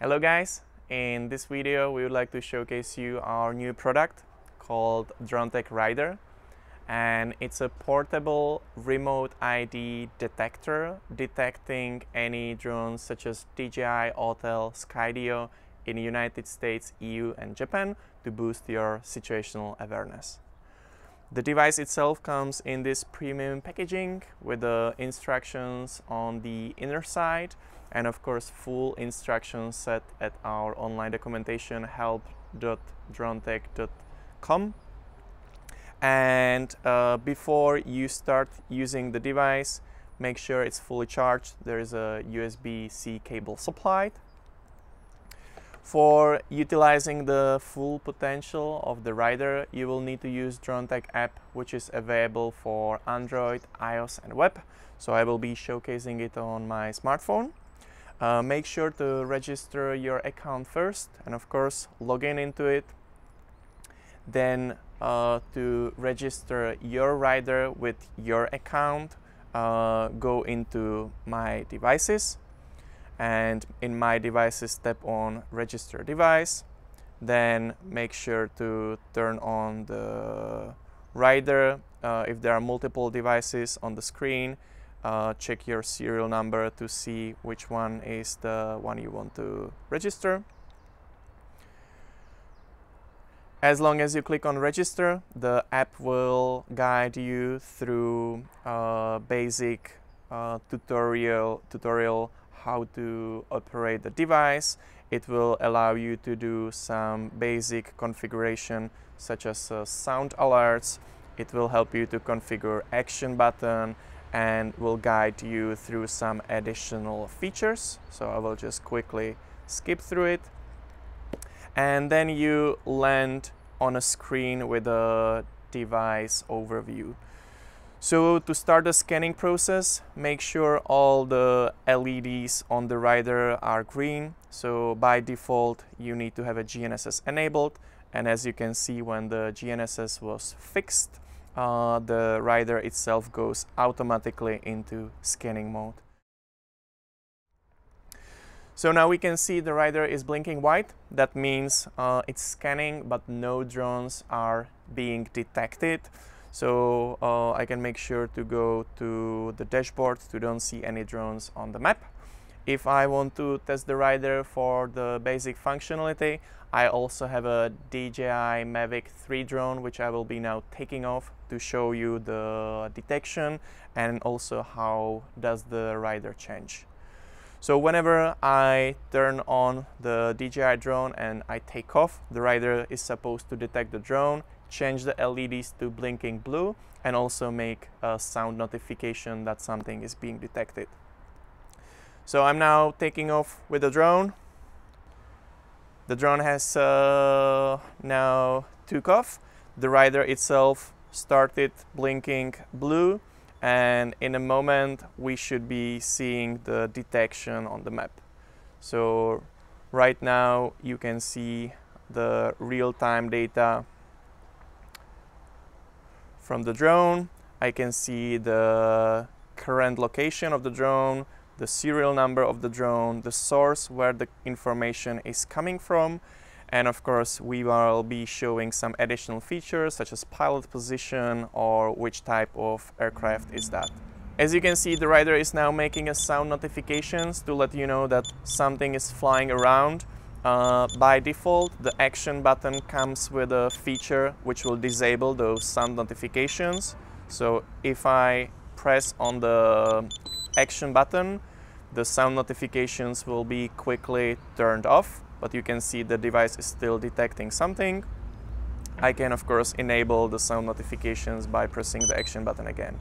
Hello guys, in this video we would like to showcase you our new product called Dronetag RIDER, and it's a portable remote ID detector detecting any drones such as DJI, Autel, Skydio in the United States, EU and Japan to boost your situational awareness. The device itself comes in this premium packaging with the instructions on the inner side and of course full instructions set at our online documentation help.dronetag.com. And before you start using the device, make sure it's fully charged. There is a USB-C cable supplied. For utilizing the full potential of the RIDER, you will need to use Dronetag app, which is available for Android, iOS and web. So I will be showcasing it on my smartphone. Make sure to register your account first and of course log in into it. Then to register your RIDER with your account, go into My Devices. And in My Devices, tap on Register Device. Then make sure to turn on the RIDER. If there are multiple devices on the screen, check your serial number to see which one is the one you want to register. As long as you click on Register, the app will guide you through a basic tutorial how to operate the device. It will allow you to do some basic configuration such as sound alerts. It will help you to configure action button and will guide you through some additional features. So I will just quickly skip through it. And then you land on a screen with a device overview. So to start the scanning process, make sure all the LEDs on the RIDER are green. So by default, you need to have a GNSS enabled. And as you can see, when the GNSS was fixed, the RIDER itself goes automatically into scanning mode. So now we can see the RIDER is blinking white. That means it's scanning, but no drones are being detected. So I can make sure to go to the dashboard to don't see any drones on the map. If I want to test the RIDER for the basic functionality, I also have a DJI Mavic 3 drone, which I will be now taking off to show you the detection and also how does the RIDER change. So whenever I turn on the DJI drone and I take off, the RIDER is supposed to detect the drone, change the LEDs to blinking blue, and also make a sound notification that something is being detected. So I'm now taking off with the drone. The drone has now took off. The RIDER itself started blinking blue, and in a moment we should be seeing the detection on the map. So right now you can see the real-time data from the drone. I can see the current location of the drone, the serial number of the drone, the source where the information is coming from, and of course we will be showing some additional features such as pilot position or which type of aircraft is that. As you can see, the RIDER is now making a sound notifications to let you know that something is flying around. By default, the action button comes with a feature which will disable those sound notifications. So if I press on the action button, the sound notifications will be quickly turned off, but you can see the device is still detecting something. I can of course enable the sound notifications by pressing the action button again.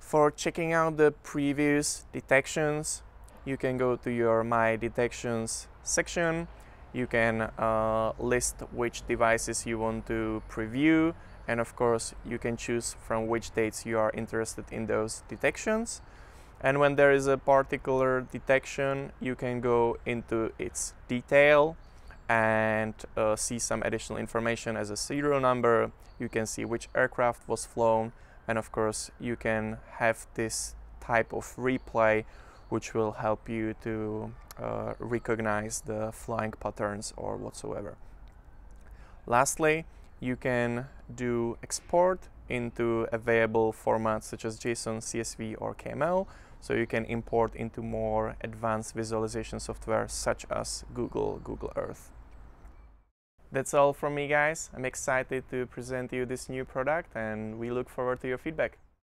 For checking out the previous detections, you can go to your My Detections section. You can list which devices you want to preview, and of course you can choose from which dates you are interested in those detections. And when there is a particular detection, you can go into its detail and see some additional information as a serial number. You can see which aircraft was flown, and of course you can have this type of replay which will help you to recognize the flying patterns or whatsoever. Lastly, you can do export into available formats such as JSON, CSV or KML, so you can import into more advanced visualization software such as Google, Google Earth. That's all from me, guys. I'm excited to present you this new product and we look forward to your feedback.